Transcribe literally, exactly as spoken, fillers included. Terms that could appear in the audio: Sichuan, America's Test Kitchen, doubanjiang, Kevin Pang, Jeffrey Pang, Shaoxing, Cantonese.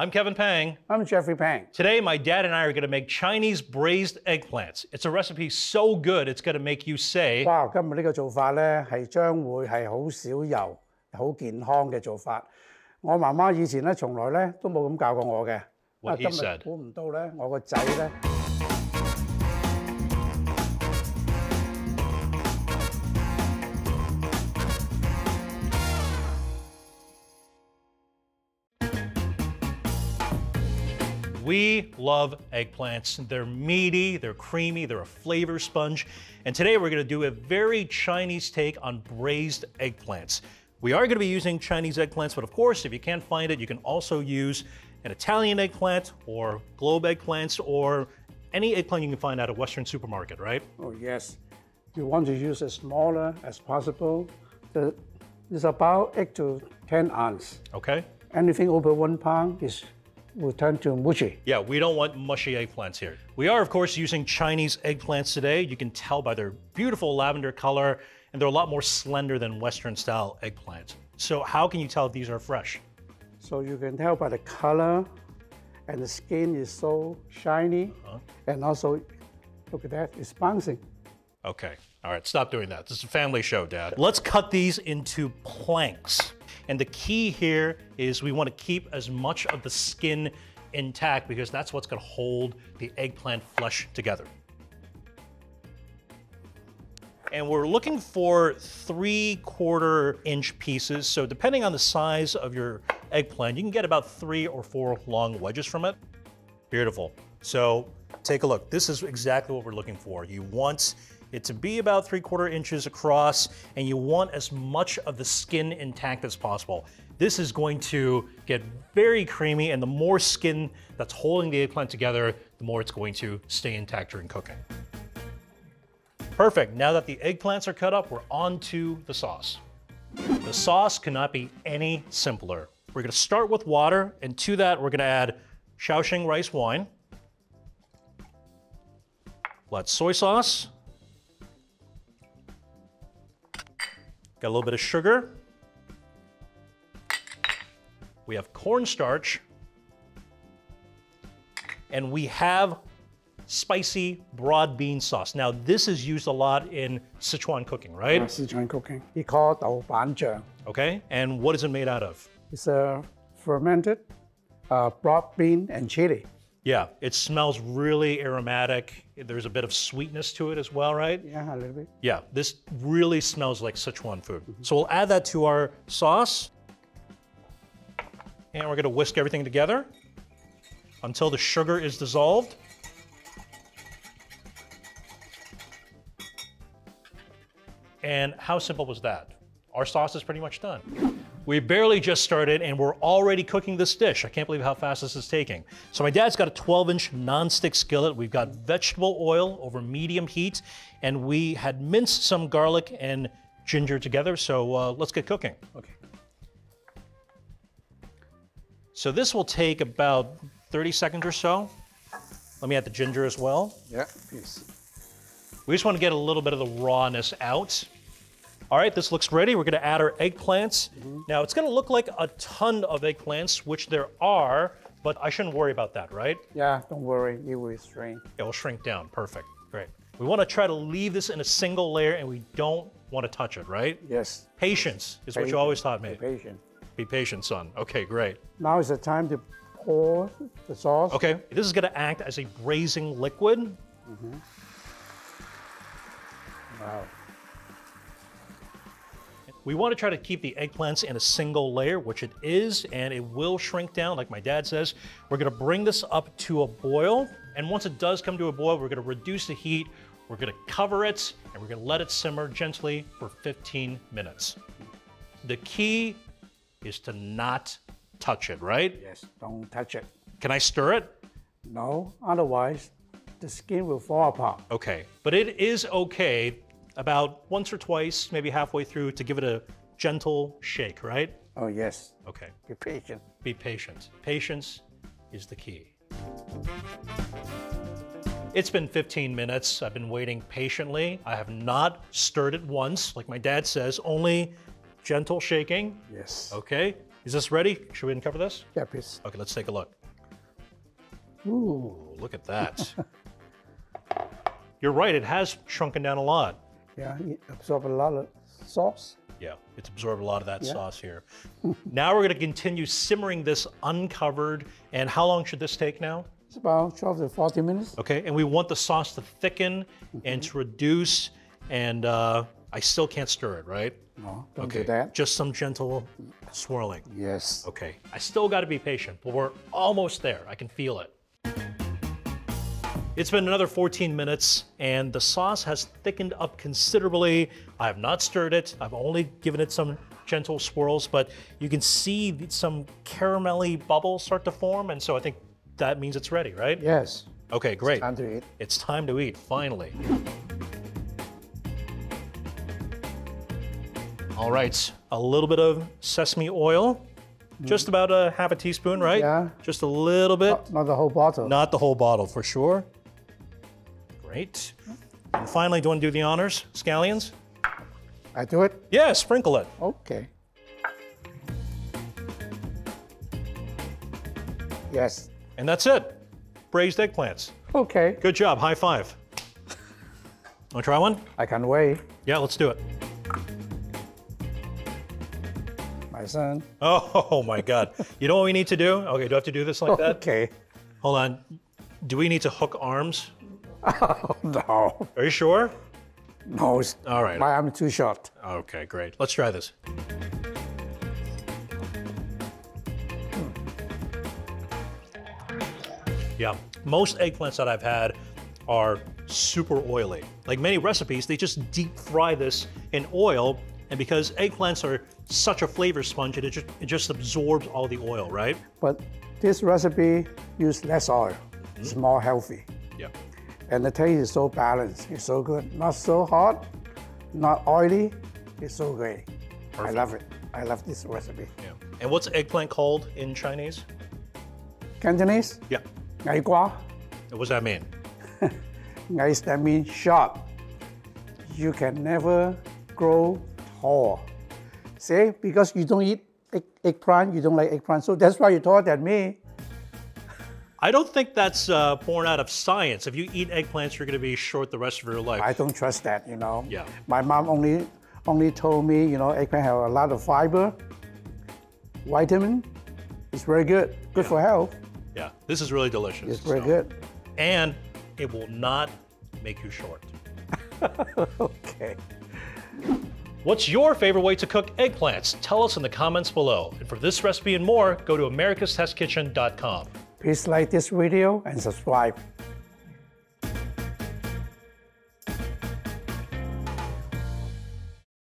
I'm Kevin Pang. I'm Jeffrey Pang. Today, my dad and I are going to make Chinese braised eggplants. It's a recipe so good, it's going to make you say... Wow, 今日呢個做法咧係將會係好少油、好健康嘅做法。我媽媽以前咧從來咧都冇咁教過我嘅。What he said. 估唔到咧，我個仔咧。 We love eggplants. They're meaty, they're creamy, they're a flavor sponge. And today we're gonna do a very Chinese take on braised eggplants. We are gonna be using Chinese eggplants, but of course, if you can't find it, you can also use an Italian eggplant or globe eggplants or any eggplant you can find at a Western supermarket, right? Oh, yes. You want to use as smaller as possible. The, it's about eight to ten ounces. Okay. Anything over one pound is will turn to mushy. Yeah, we don't want mushy eggplants here. We are, of course, using Chinese eggplants today. You can tell by their beautiful lavender color, and they're a lot more slender than Western-style eggplants. So how can you tell if these are fresh? So you can tell by the color, and the skin is so shiny, uh-huh. and also, look at that, it's bouncing. Okay, all right, stop doing that. This is a family show, Dad. Let's cut these into planks. And the key here is we want to keep as much of the skin intact because that's what's going to hold the eggplant flesh together. And we're looking for three quarter inch pieces. So depending on the size of your eggplant, you can get about three or four long wedges from it. Beautiful. So take a look. This is exactly what we're looking for. You want it to be about three quarter inches across, and you want as much of the skin intact as possible. This is going to get very creamy, and the more skin that's holding the eggplant together, the more it's going to stay intact during cooking. Perfect, now that the eggplants are cut up, we're on to the sauce. The sauce cannot be any simpler. We're gonna start with water, and to that, we're gonna add Shaoxing rice wine, lots of soy sauce, got a little bit of sugar. We have cornstarch. And we have spicy broad bean sauce. Now, this is used a lot in Sichuan cooking, right? Yeah, Sichuan cooking. We call it doubanjiang. Okay, and what is it made out of? It's a fermented uh, broad bean and chili. Yeah, it smells really aromatic. There's a bit of sweetness to it as well, right? Yeah, a little bit. Yeah, this really smells like Sichuan food. Mm-hmm. So we'll add that to our sauce. And we're gonna whisk everything together until the sugar is dissolved. And how simple was that? Our sauce is pretty much done. We barely just started and we're already cooking this dish. I can't believe how fast this is taking. So my dad's got a twelve inch non-stick skillet. We've got vegetable oil over medium heat, and we had minced some garlic and ginger together. So uh, let's get cooking. Okay. So this will take about thirty seconds or so. Let me add the ginger as well. Yeah, please. We just want to get a little bit of the rawness out. All right, this looks ready. We're gonna add our eggplants. Mm-hmm. Now, it's gonna look like a ton of eggplants, which there are, but I shouldn't worry about that, right? Yeah, don't worry, it will shrink. It will shrink down, perfect, great. We wanna try to leave this in a single layer and we don't wanna touch it, right? Yes. Patience is Patience. What you always taught me. Be patient. Be patient, son, okay, great. Now is the time to pour the sauce. Okay, this is gonna act as a braising liquid. Mm-hmm. Wow. We want to try to keep the eggplants in a single layer, which it is, and it will shrink down, like my dad says. We're going to bring this up to a boil, and once it does come to a boil, we're going to reduce the heat, we're going to cover it, and we're going to let it simmer gently for fifteen minutes. The key is to not touch it, right? Yes, don't touch it. Can I stir it? No, otherwise the skin will fall apart. Okay, but it is okay about once or twice, maybe halfway through, to give it a gentle shake, right? Oh, yes. Okay. Be patient. Be patient. Patience is the key. It's been fifteen minutes. I've been waiting patiently. I have not stirred it once, like my dad says, only gentle shaking. Yes. Okay. Is this ready? Should we uncover this? Yeah, please. Okay, let's take a look. Ooh, look at that. You're right, it has shrunken down a lot. Yeah, it absorbed a lot of sauce. Yeah, it's absorbed a lot of that yeah. sauce here. Now we're gonna continue simmering this uncovered. And how long should this take now? It's about twelve to forty minutes. Okay, and we want the sauce to thicken mm-hmm. and to reduce, and uh, I still can't stir it, right? No, don't okay. do that. Just some gentle swirling. Yes. Okay, I still gotta be patient, but we're almost there, I can feel it. It's been another fourteen minutes, and the sauce has thickened up considerably. I have not stirred it. I've only given it some gentle swirls, but you can see some caramelly bubbles start to form, and so I think that means it's ready, right? Yes. Okay, great. It's time to eat. It's time to eat, finally. All right, a little bit of sesame oil. Just about a half a teaspoon, right? Yeah. Just a little bit. Not, not the whole bottle. Not the whole bottle, for sure. Great. And finally, do you want to do the honors? Scallions? I do it? Yeah, sprinkle it. Okay. Yes. And that's it. Braised eggplants. Okay. Good job, high five. Want to try one? I can't wait. Yeah, let's do it. My son. Oh, oh my God. You know what we need to do? Okay, do I have to do this like that? Okay. Hold on. Do we need to hook arms? Oh, no. Are you sure? No. It's all right. My arm is too short. Okay, great. Let's try this. Yeah, most eggplants that I've had are super oily. Like many recipes, they just deep fry this in oil. And because eggplants are such a flavor sponge, it just, it just absorbs all the oil, right? But this recipe uses less oil. Mm-hmm. It's more healthy. Yeah. And the taste is so balanced. It's so good. Not so hot, not oily. It's so great. Perfect. I love it. I love this recipe. Yeah. And what's eggplant called in Chinese? Cantonese? Yeah. Ngai gua. What does that mean? Ngai, that means sharp. You can never grow tall. See, because you don't eat egg, eggplant, you don't like eggplant, so that's why you're taller than me. I don't think that's uh, born out of science. If you eat eggplants, you're going to be short the rest of your life. I don't trust that, you know. Yeah. My mom only only told me, you know, eggplant have a lot of fiber, vitamin. It's very good. Good yeah. for health. Yeah, this is really delicious. It's very so. good. And it will not make you short. Okay. What's your favorite way to cook eggplants? Tell us in the comments below. And for this recipe and more, go to americas test kitchen dot com. Please like this video and subscribe.